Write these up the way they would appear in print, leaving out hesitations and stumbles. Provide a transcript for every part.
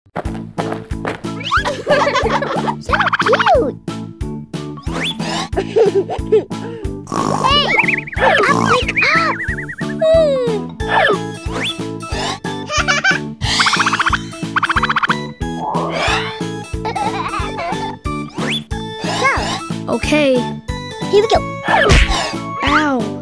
So cute! Hey! Up, wake up! Go! Okay. Here we go! Ow!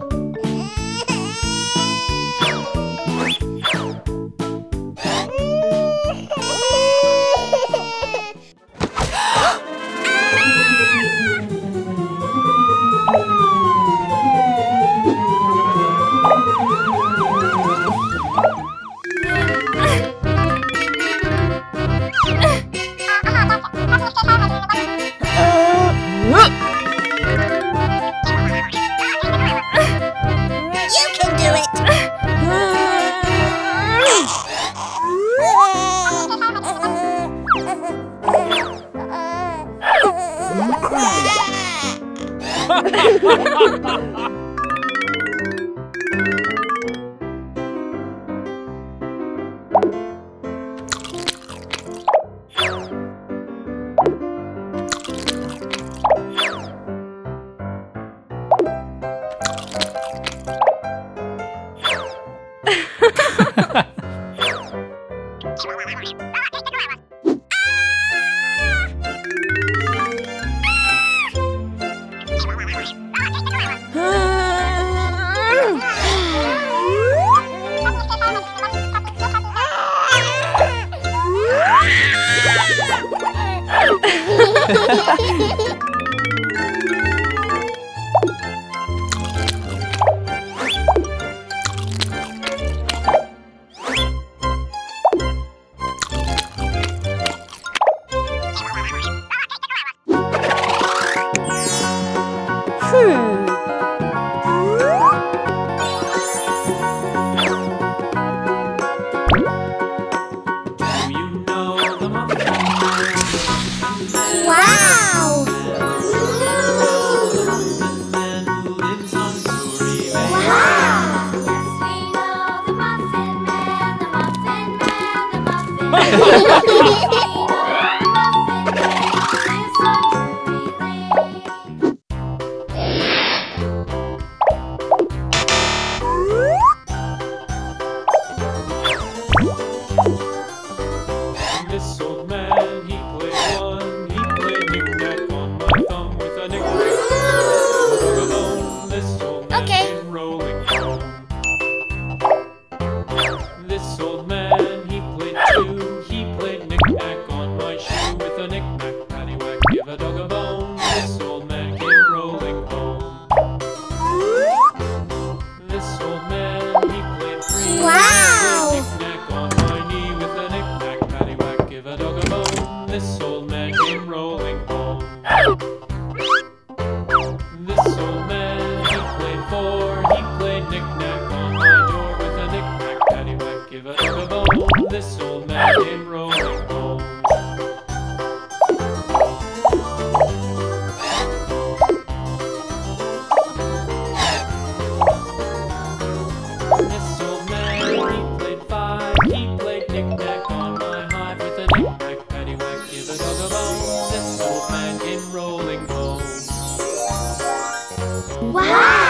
Bye!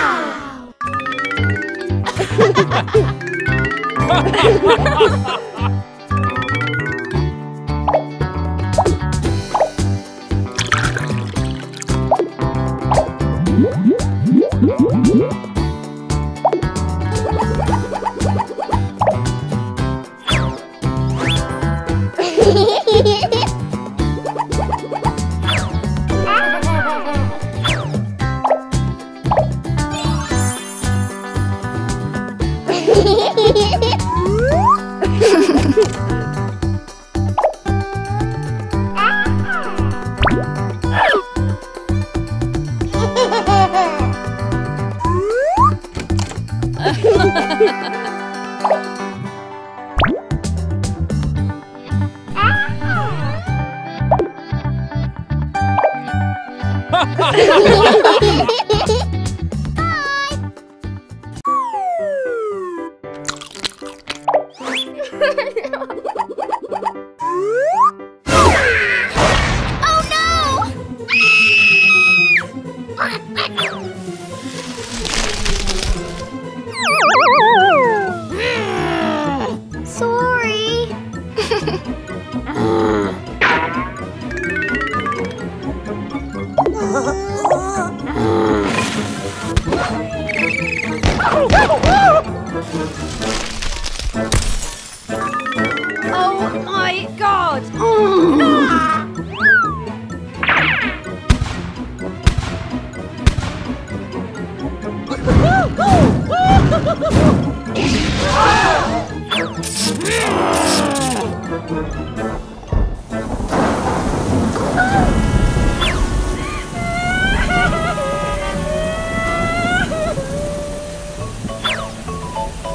Oh my God! Ah!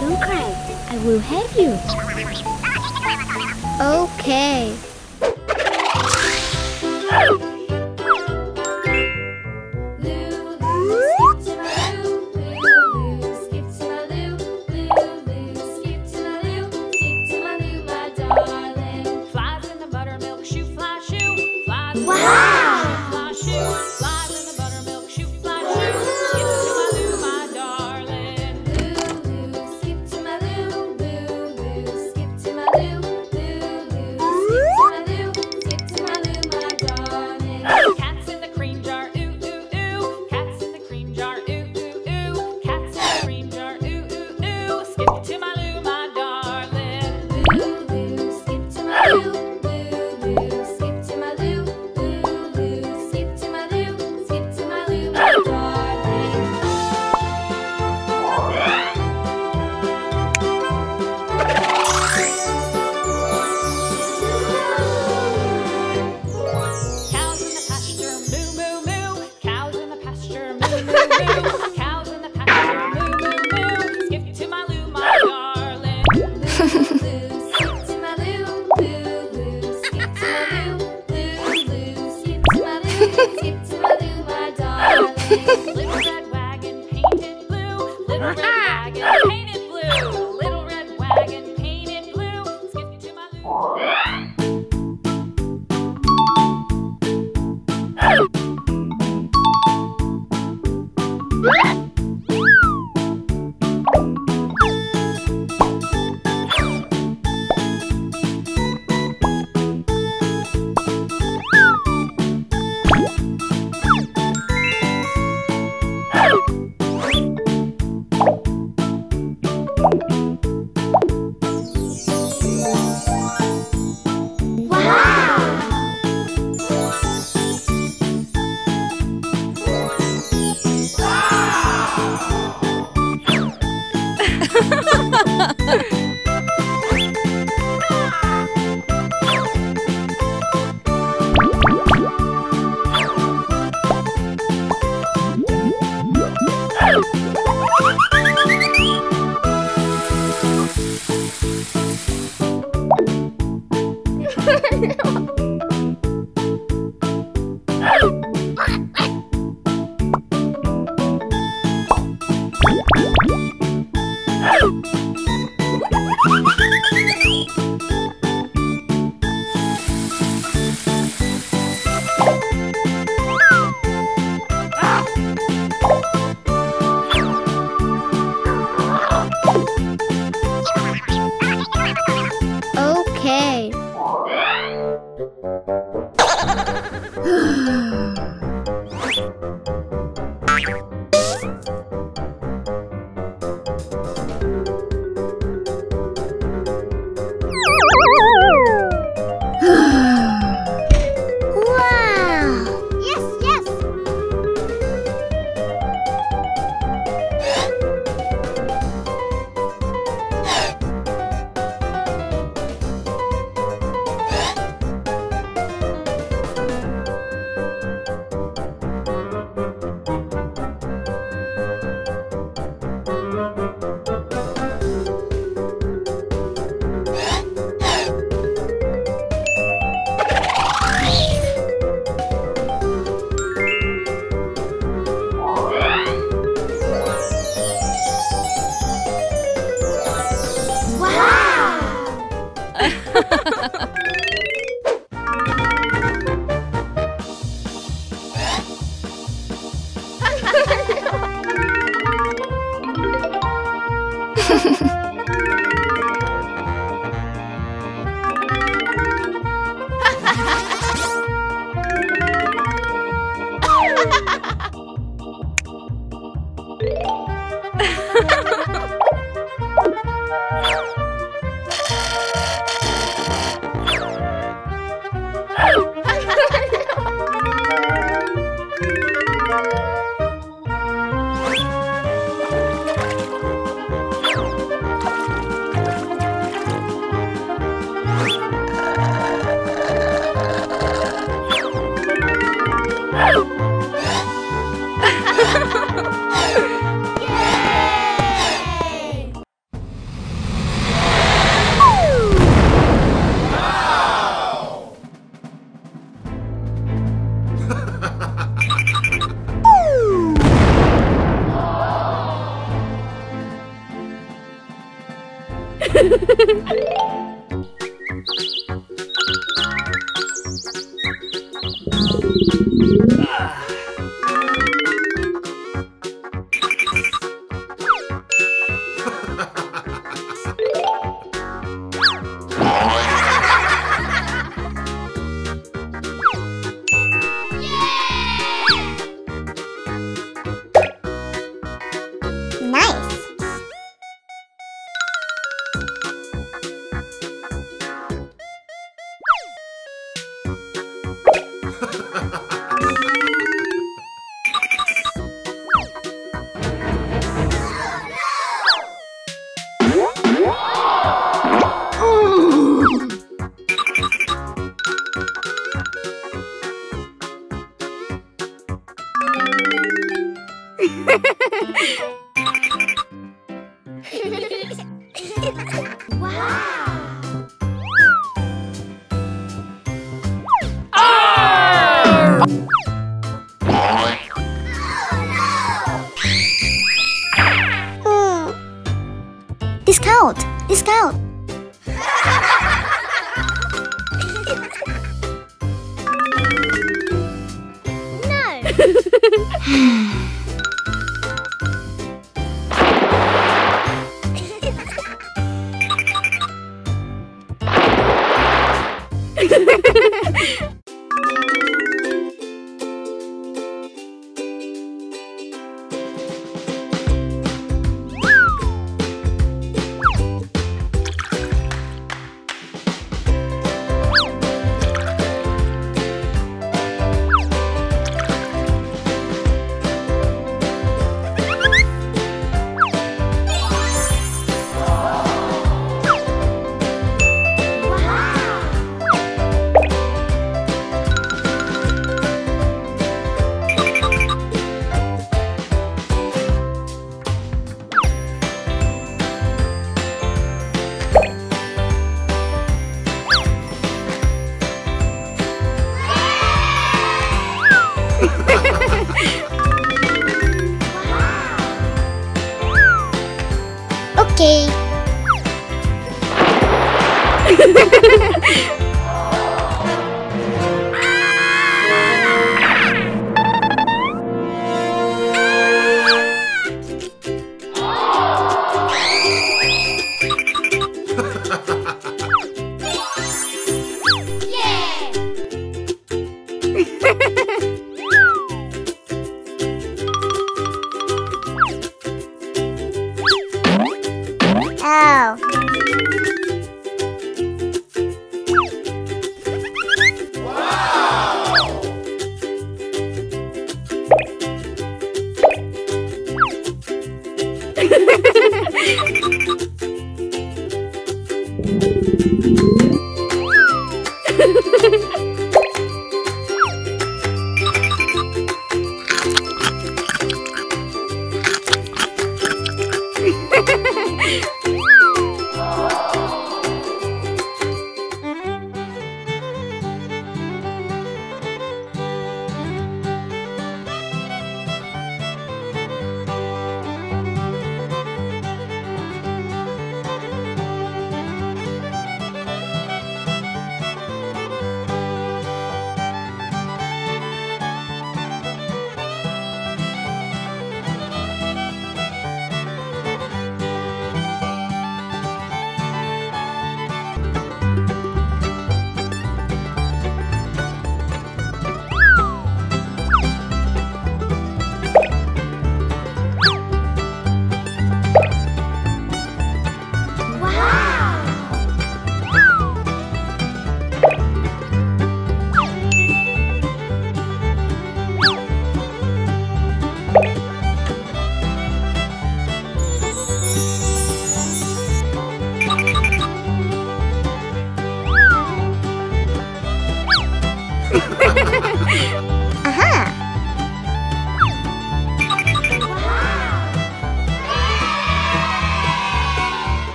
Don't cry, I will help you. Okay. Okay.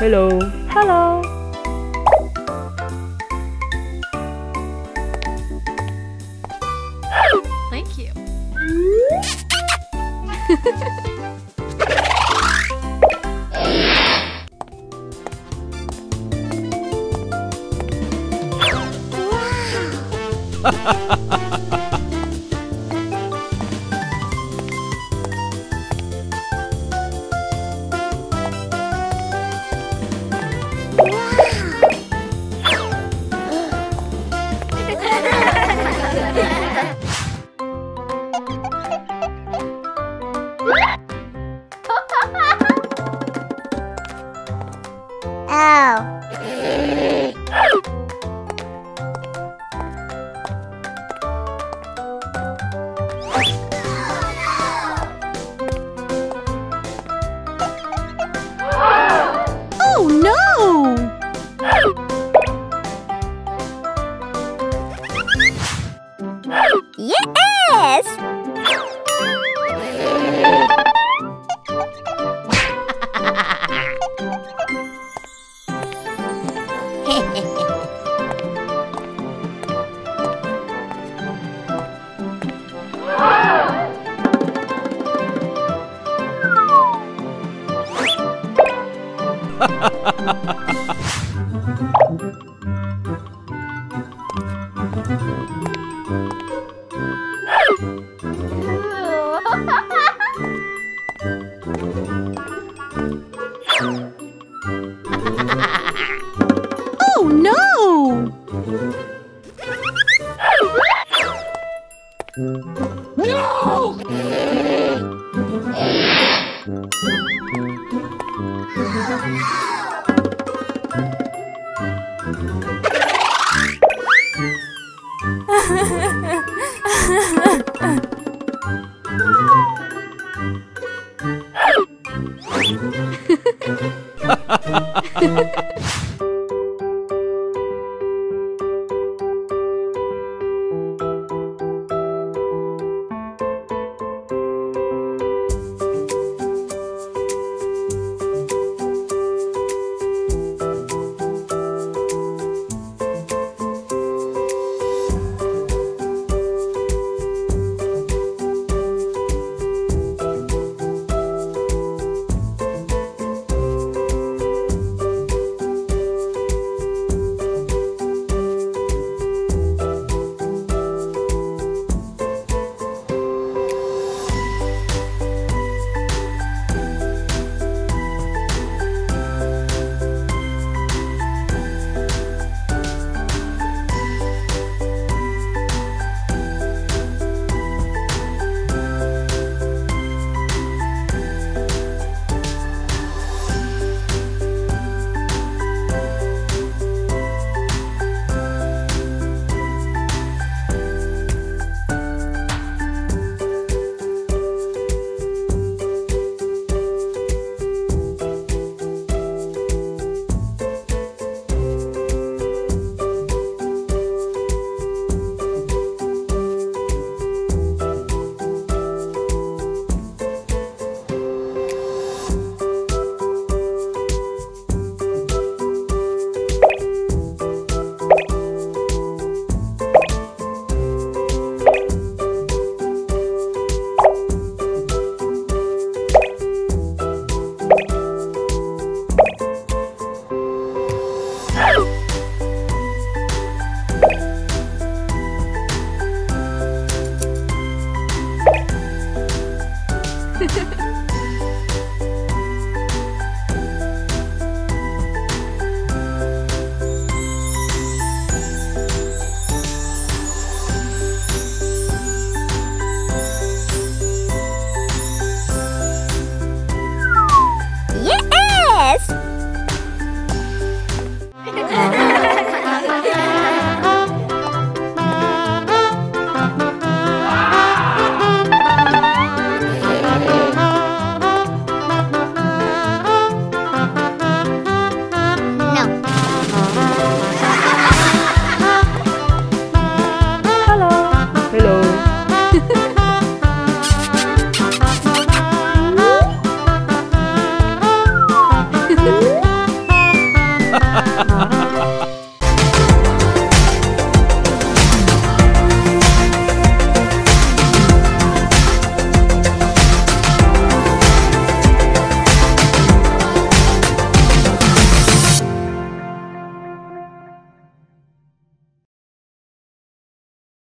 Hello. Hello. Thank you. Wow. Yes! Ha ha ha!